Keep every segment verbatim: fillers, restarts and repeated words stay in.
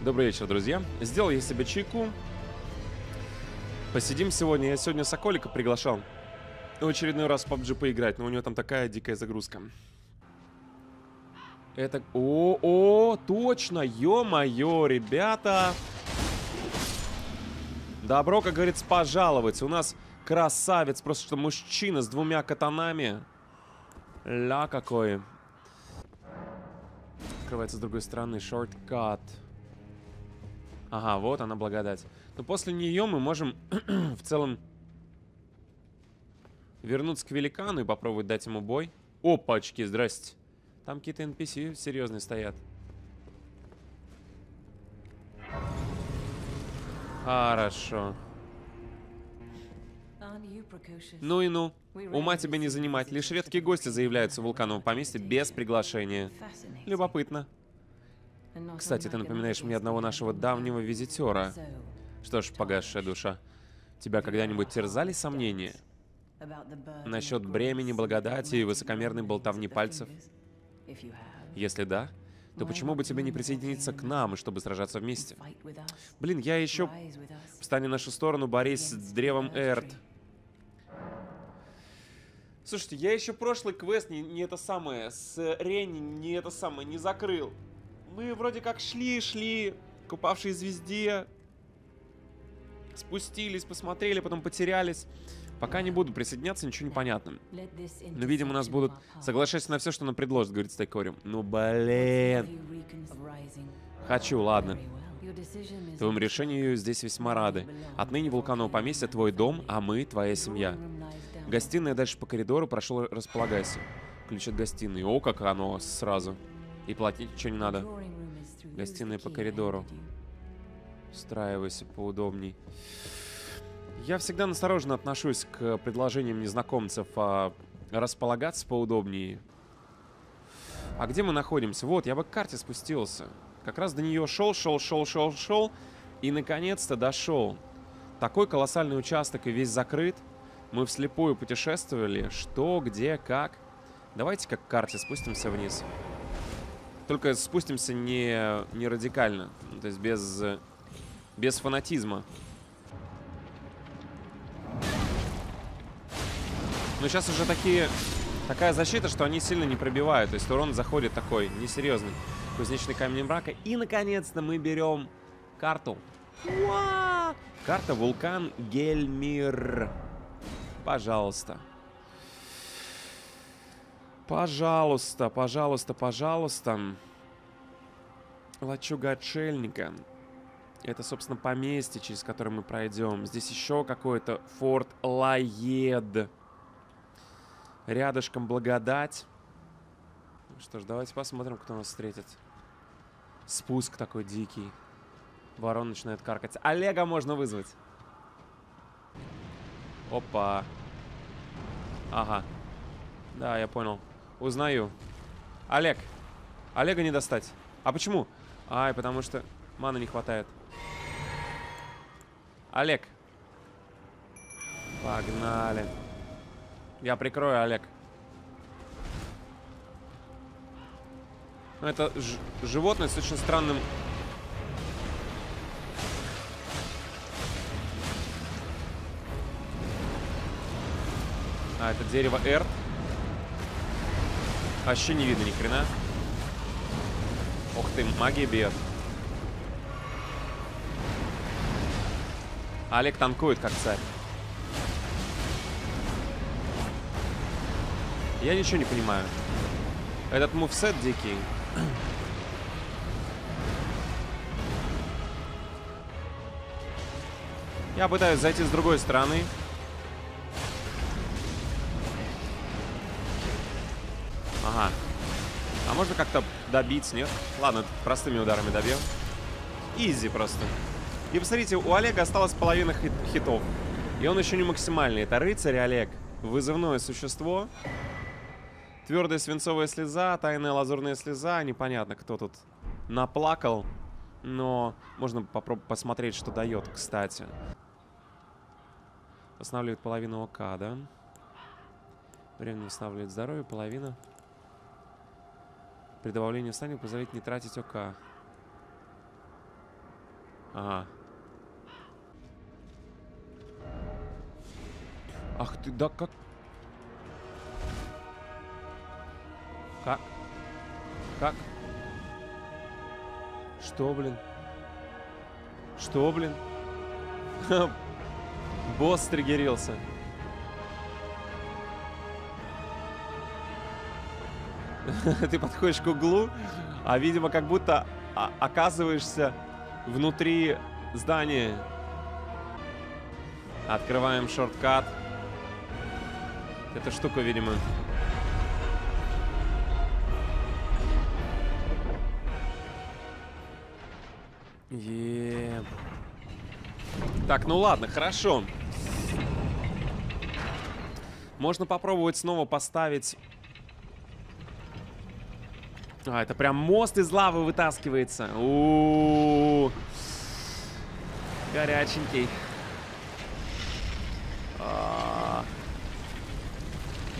Добрый вечер, друзья. Сделал я себе чайку. Посидим сегодня. Я сегодня Соколика приглашал в очередной раз в пабг поиграть, но у него там такая дикая загрузка. Это... О-о-о, точно, ё-моё, ребята. Добро, как говорится, пожаловать. У нас красавец, просто что мужчина с двумя катанами. Ля какой. Открывается с другой стороны. Шорткат. Ага, вот она, благодать. Но после нее мы можем в целом вернуться к великану и попробовать дать ему бой. Опачки, здрасте. Там какие-то эн пи си серьезные стоят. Хорошо. Ну и ну. Ума тебе не занимать. Лишь редкие гости заявляются в Вулканово поместье без приглашения. Любопытно. Кстати, ты напоминаешь мне одного нашего давнего визитера. Что ж, погасшая душа. Тебя когда-нибудь терзали сомнения? Насчет бремени, благодати и высокомерной болтовни пальцев? Если да, то почему бы тебе не присоединиться к нам, чтобы сражаться вместе? Блин, я еще... Встань на нашу сторону, борись с древом Эрт. Слушайте, я еще прошлый квест не, не это самое, с Ренни не это самое, не закрыл. Мы вроде как шли, шли, к упавшей звезде. Спустились, посмотрели, потом потерялись. Пока не буду присоединяться, ничего не понятно. Но, видимо, у нас будут... Соглашайся на все, что нам предложит, говорит Стойкорем. Ну, блин. Хочу, ладно. Твоему решению здесь весьма рады. Отныне Вулканово поместье твой дом, а мы твоя семья. Гостиная дальше по коридору, прошу, располагайся. Ключ от гостиной. О, как оно сразу. И платить ничего не надо. Гостиная по коридору. Устраивайся поудобней. Я всегда настороженно отношусь к предложениям незнакомцев а располагаться поудобнее. А где мы находимся? Вот, я бы к карте спустился. Как раз до нее шел, шел, шел, шел, шел. И наконец-то дошел. Такой колоссальный участок и весь закрыт. Мы вслепую путешествовали. Что, где, как. Давайте-ка к карте спустимся вниз. Только спустимся не, не радикально. То есть без, без фанатизма. Но сейчас уже такие, такая защита, что они сильно не пробивают. То есть урон заходит такой несерьезный. Кузнечный камень мрака. И, наконец-то, мы берем карту. Уа! Карта Вулкан Гельмир. Пожалуйста. Пожалуйста, пожалуйста, пожалуйста. Лачуга-отшельника. Это, собственно, поместье, через которое мы пройдем. Здесь еще какой-то форт Лаед. Рядышком благодать. Что ж, давайте посмотрим, кто нас встретит. Спуск такой дикий. Ворон начинает каркать. Олега можно вызвать. Опа. Ага. Да, я понял. Узнаю. Олег. Олега не достать. А почему? Ай, потому что маны не хватает. Олег. Погнали. Я прикрою, Олег. Это животное с очень странным... А, это дерево Эрт. Вообще не видно ни хрена. Ох ты, магия бьет. Олег танкует, как царь. Я ничего не понимаю. Этот мувсет дикий. Я пытаюсь зайти с другой стороны. Ага. А можно как-то добить, нет? Ладно, простыми ударами добьем. Изи просто. И посмотрите, у Олега осталась половина хит хитов. И он еще не максимальный. Это рыцарь Олег. Вызывное существо. Твердая свинцовая слеза, тайная лазурная слеза. Непонятно, кто тут наплакал. Но можно попробовать посмотреть, что дает, кстати. Восстанавливает половину ОК, да? Временно восстанавливает здоровье, половина. При добавлении в стане позволяет не тратить ОК. Ага. Ах ты, да как? Как? Как? Что, блин? Что, блин? Босс триггерился. Ты подходишь к углу, а, видимо, как будто оказываешься внутри здания. Открываем шорткат. Эта штука, видимо. Е-е-е. Так, ну ладно, хорошо. Можно попробовать снова поставить... А, это прям мост из лавы вытаскивается. У-у-у. Горяченький. А-а-а.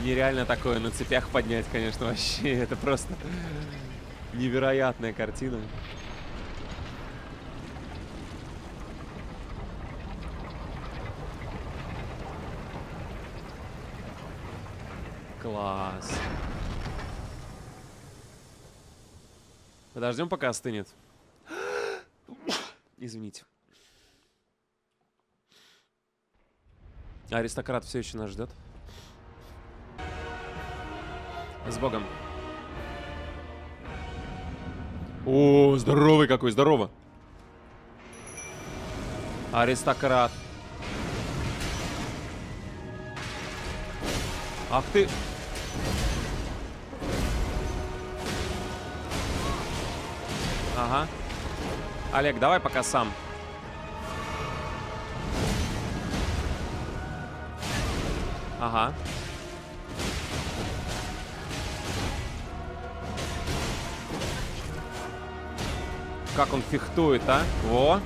Нереально такое на цепях поднять, конечно, вообще. Это просто невероятная картина. Класс. Подождем, пока остынет. Извините. Аристократ все еще нас ждет. С Богом. О, здоровый какой, здорово. Аристократ. Ах ты... Ага. Олег, давай пока сам. Ага. Как он фехтует, а? Во.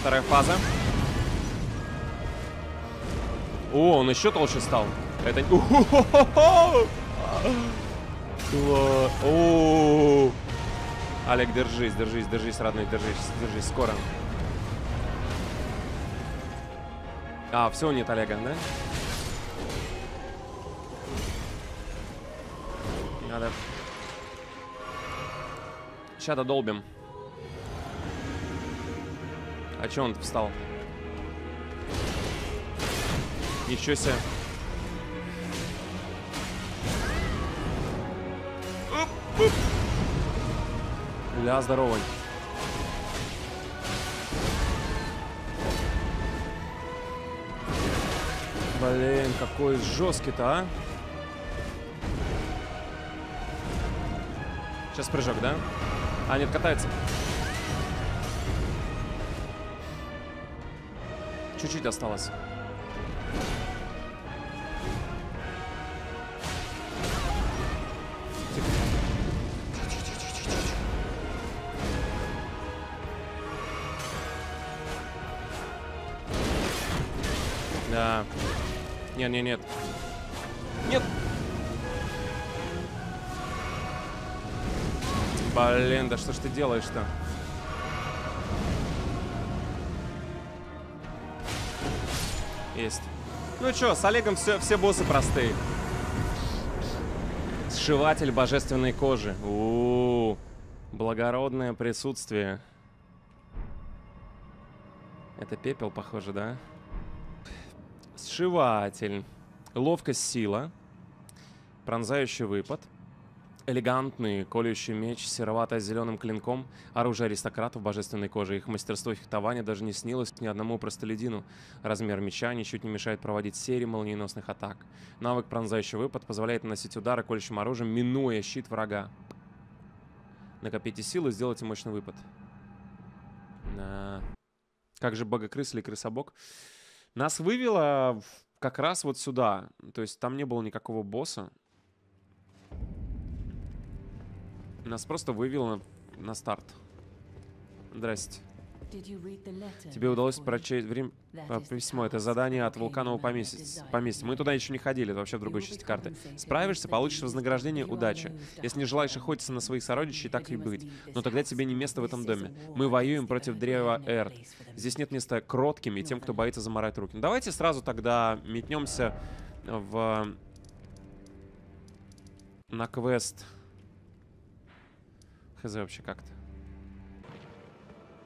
Вторая фаза. О, он еще толще стал. Это... О-о-о-о. Олег, держись, держись, держись, родной, держись, держись, скоро. А, все, нет Олега, да? Надо. Сейчас додолбим. А че он встал? Ничего себе. Ля, здоровый. Блин, какой жесткий-то, а? Сейчас прыжок, да? А, нет, катается. Чуть-чуть осталось. Нет, нет, нет. Нет. Блин, да что ж ты делаешь-то? Есть. Ну чё, с Олегом все, все боссы простые. Сшиватель божественной кожи. У-у-у. Благородное присутствие. Это пепел, похоже, да? Сшиватель. Ловкость, сила. Пронзающий выпад. Элегантный колющий меч с серовато-зеленым клинком. Оружие аристократов божественной кожи. Их мастерство фехтования даже не снилось ни одному простолюдину. Размер меча ничуть не мешает проводить серии молниеносных атак. Навык пронзающий выпад позволяет наносить удары колющим оружием, минуя щит врага. Накопите силу, сделайте мощный выпад. На... Как же богокрыс или крысобок? Нас вывело как раз вот сюда. То есть там не было никакого босса. Нас просто вывело на, на старт. Здрасте. Тебе удалось прочесть время... письмо. Это задание от Вулканово поместья. Поместье. Мы туда еще не ходили, это вообще в другой части карты. Справишься, получишь вознаграждение, удачи. Если не желаешь охотиться на своих сородичей, так и быть. Но тогда тебе не место в этом доме. Мы воюем против древа Эрт. Здесь нет места кротким и тем, кто боится заморать руки. Ну, давайте сразу тогда метнемся в... на квест. Хз вообще как-то.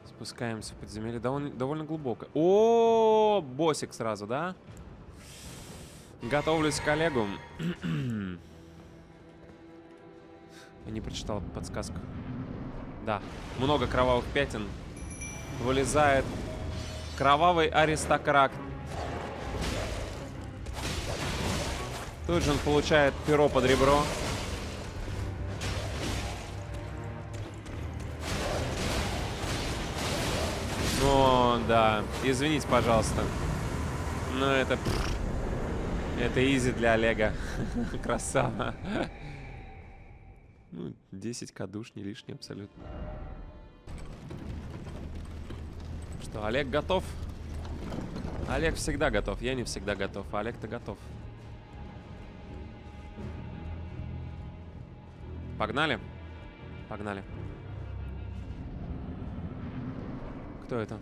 Спускаемся в подземелье. Довольно, довольно глубоко. О, боссик сразу, да? Готовлюсь к Олегу. Я не прочитал подсказку. Да, много кровавых пятен. Вылезает кровавый аристократ. Тут же он получает перо под ребро. О, да. Извините, пожалуйста. Но это... Это изи для Олега. Красава. Ну, десять ка душ не лишний абсолютно. Что, Олег готов? Олег всегда готов. Я не всегда готов, а Олег-то готов. Погнали? Погнали. Кто это?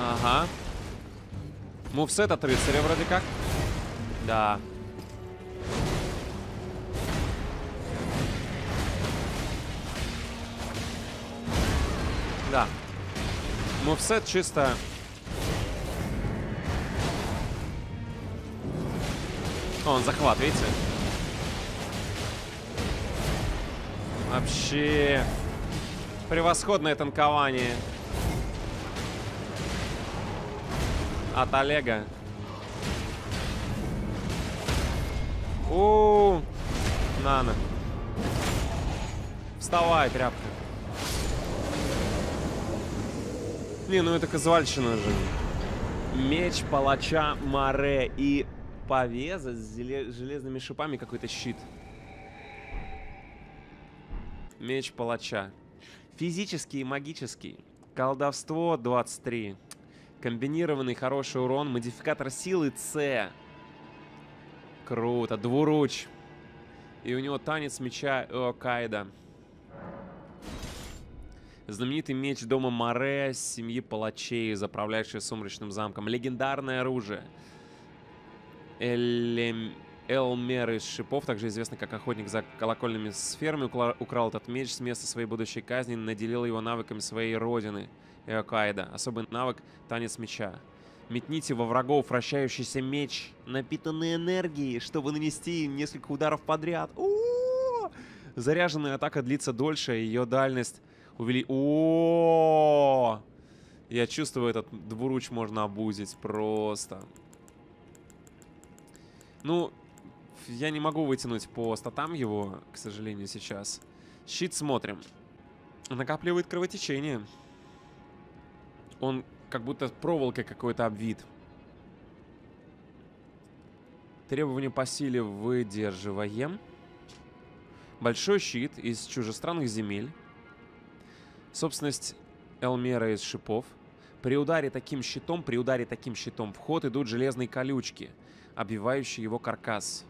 Ага. Мувсет от рыцаря вроде как. Да. Да. Мувсет чисто... О, он захват, видите? Вообще превосходное танкование от Олега. У-у-у. На-на. Вставай, тряпка. Не, ну это казуальщина же. Меч палача Маре и повеза с железными шипами, какой-то щит. Меч палача. Физический и магический. Колдовство двадцать три. Комбинированный хороший урон. Модификатор силы С. Круто. Двуруч. И у него танец меча Эокайда. Знаменитый меч дома Маре, семьи палачей, заправляющий сумрачным замком. Легендарное оружие. Элем... Элмер из шипов, также известный как охотник за колокольными сферами, украл этот меч с места своей будущей казни и наделил его навыками своей родины, Эокайда. Особый навык — танец меча. Метните во врагов вращающийся меч, напитанный энергией, чтобы нанести им несколько ударов подряд. У-у-у! Заряженная атака длится дольше, ее дальность увеличивается. О-о-о! Я чувствую, этот двуруч можно обузить просто. Ну... Я не могу вытянуть по статам его, к сожалению, сейчас. Щит смотрим. Накапливает кровотечение. Он как будто проволокой какой-то обвит. Требования по силе выдерживаем. Большой щит из чужестранных земель. Собственность Элмера из шипов. При ударе таким щитом, при ударе таким щитом в ход идут железные колючки, обвивающий его каркас.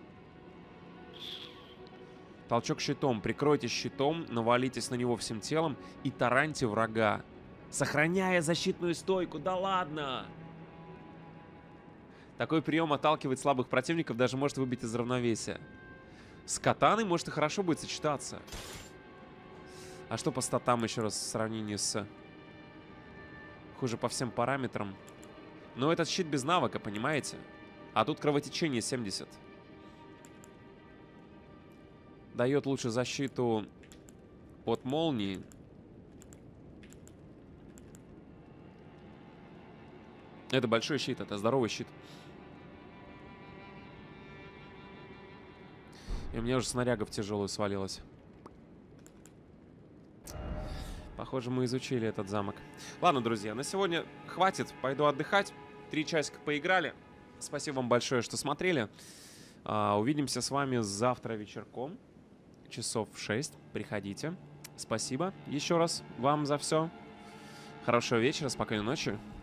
Толчок щитом. Прикройте щитом, навалитесь на него всем телом и тараньте врага, сохраняя защитную стойку. Да ладно! Такой прием отталкивает слабых противников, даже может выбить из равновесия. С катаной может и хорошо будет сочетаться. А что по статам еще раз в сравнении с... Хуже по всем параметрам. Но этот щит без навыка, понимаете? А тут кровотечение семьдесят. Дает лучше защиту от молнии. Это большой щит, это здоровый щит. И у меня уже снаряга в тяжелую свалилась. Похоже, мы изучили этот замок. Ладно, друзья, на сегодня хватит. Пойду отдыхать. Три часика поиграли. Спасибо вам большое, что смотрели. Uh, увидимся с вами завтра вечерком. часов в шесть. Приходите. Спасибо еще раз вам за все. Хорошего вечера, спокойной ночи.